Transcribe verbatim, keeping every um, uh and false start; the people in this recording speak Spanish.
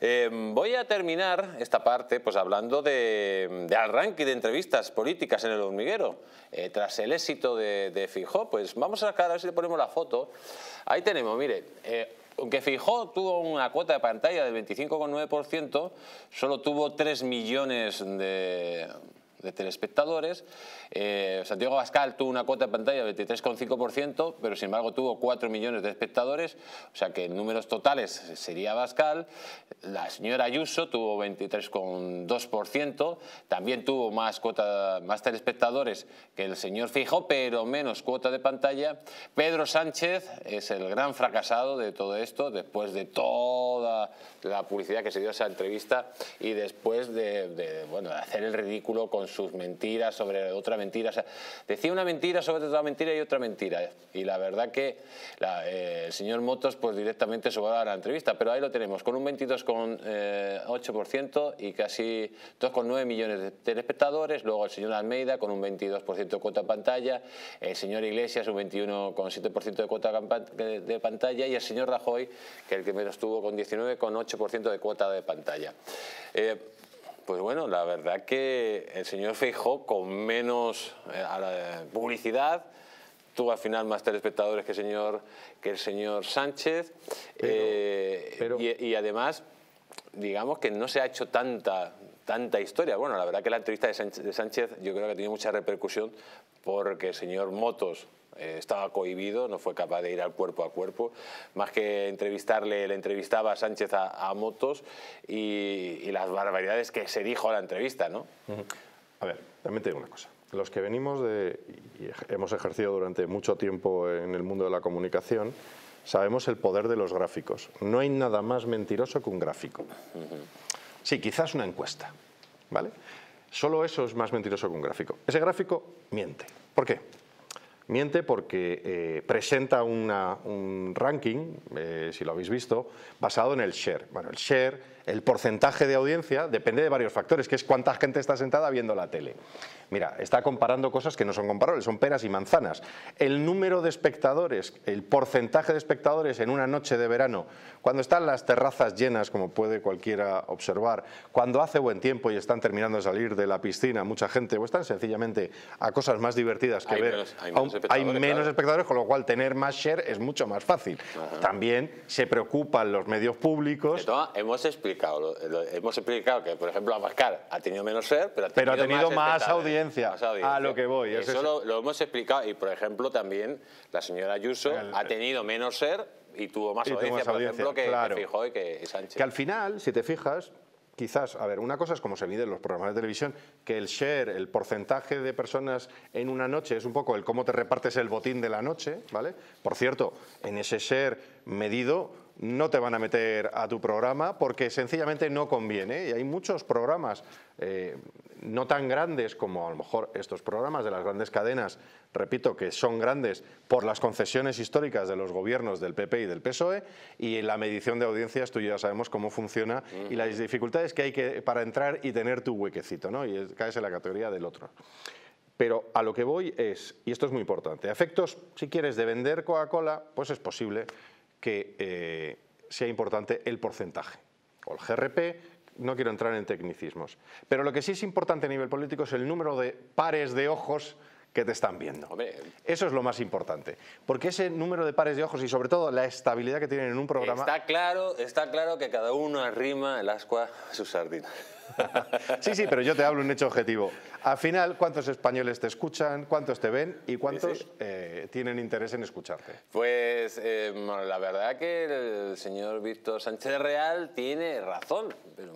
Eh, voy a terminar esta parte pues hablando de, de arranque de entrevistas políticas en El Hormiguero. Eh, tras el éxito de, de Feijóo, pues vamos a sacar, a ver si le ponemos la foto. Ahí tenemos, mire, eh, aunque Feijóo tuvo una cuota de pantalla del veinticinco coma nueve por ciento, solo tuvo tres millones de... de telespectadores. eh, Santiago Abascal tuvo una cuota de pantalla del veintitrés coma cinco por ciento, pero sin embargo tuvo cuatro millones de espectadores, o sea que en números totales sería Abascal. La señora Ayuso tuvo veintitrés coma dos por ciento, también tuvo más cuota, más telespectadores que el señor Feijóo, pero menos cuota de pantalla. Pedro Sánchez es el gran fracasado de todo esto, después de toda la publicidad que se dio a esa entrevista y después de, de bueno, hacer el ridículo con sus mentiras sobre otra mentira. O sea, decía una mentira sobre otra mentira y otra mentira. Y la verdad que la, eh, el señor Motos pues directamente se va a dar la entrevista. Pero ahí lo tenemos, con un veintidós coma ocho por ciento y casi dos coma nueve millones de telespectadores. Luego el señor Almeida con un veintidós por ciento de cuota de pantalla. El señor Iglesias un veintiuno coma siete por ciento de cuota de pantalla. Y el señor Rajoy, que el que menos tuvo, con diecinueve coma ocho por ciento de cuota de pantalla. Eh, Pues bueno, la verdad que el señor Feijóo, con menos eh, publicidad, tuvo al final más telespectadores que el señor, que el señor Sánchez. Pero, eh, pero... Y, y además, digamos que no se ha hecho tanta, tanta historia. Bueno, la verdad que la entrevista de Sánchez, de Sánchez yo creo que ha tenido mucha repercusión porque el señor Motos Eh, estaba cohibido, no fue capaz de ir al cuerpo a cuerpo. Más que entrevistarle, le entrevistaba a Sánchez a, a Motos y, y las barbaridades que se dijo a la entrevista, ¿no? A ver, también te digo una cosa. Los que venimos de, y hemos ejercido durante mucho tiempo en el mundo de la comunicación, sabemos el poder de los gráficos. No hay nada más mentiroso que un gráfico. Uh-huh. Sí, quizás una encuesta, ¿vale? Solo eso es más mentiroso que un gráfico. Ese gráfico miente. ¿Por qué? Miente porque eh, presenta una, un ranking, eh, si lo habéis visto, basado en el share. Bueno, el share, el porcentaje de audiencia, depende de varios factores, que es cuánta gente está sentada viendo la tele. Mira, está comparando cosas que no son comparables, son peras y manzanas. El número de espectadores, el porcentaje de espectadores en una noche de verano, cuando están las terrazas llenas, como puede cualquiera observar, cuando hace buen tiempo y están terminando de salir de la piscina mucha gente, o están sencillamente a cosas más divertidas que hay ver. Menos, hay menos. Hay menos, claro, espectadores, con lo cual tener más share es mucho más fácil. Ajá. También se preocupan los medios públicos. Entonces, hemos explicado lo, lo, hemos explicado que, por ejemplo, Abascal ha tenido menos share, pero ha tenido, pero ha tenido más, más, audiencia, más audiencia. A lo que voy. Eso, eso lo, lo hemos explicado. Y, por ejemplo, también la señora Ayuso el, ha tenido menos share y tuvo más y audiencia, tuvo más por audiencia, ejemplo, que, claro, que Feijóo y que Sánchez. Que al final, si te fijas, quizás, a ver, una cosa es como se mide en los programas de televisión, que el share, el porcentaje de personas en una noche, es un poco el cómo te repartes el botín de la noche, ¿vale? Por cierto, en ese share medido no te van a meter a tu programa porque sencillamente no conviene. Y hay muchos programas eh, no tan grandes como a lo mejor estos programas de las grandes cadenas, repito, que son grandes por las concesiones históricas de los gobiernos del P P y del P S O E, y la medición de audiencias, tú ya sabemos cómo funciona, uh-huh, y las dificultades que hay que, para entrar y tener tu huequecito, ¿no? Y caes en la categoría del otro. Pero a lo que voy es, y esto es muy importante, a efectos, si quieres, de vender Coca-Cola, pues es posible que eh, sea importante el porcentaje o el G R P, no quiero entrar en tecnicismos, pero lo que sí es importante a nivel político es el número de pares de ojos que te están viendo. Hombre, eso es lo más importante, porque ese número de pares de ojos y sobre todo la estabilidad que tienen en un programa... Está claro, está claro que cada uno arrima el ascua a su sardina. Sí, sí, pero yo te hablo un hecho objetivo. Al final, ¿cuántos españoles te escuchan? ¿Cuántos te ven? ¿Y cuántos sí, sí. Eh, tienen interés en escucharte? Pues eh, bueno, la verdad que el señor Víctor Sánchez Real tiene razón. Pero...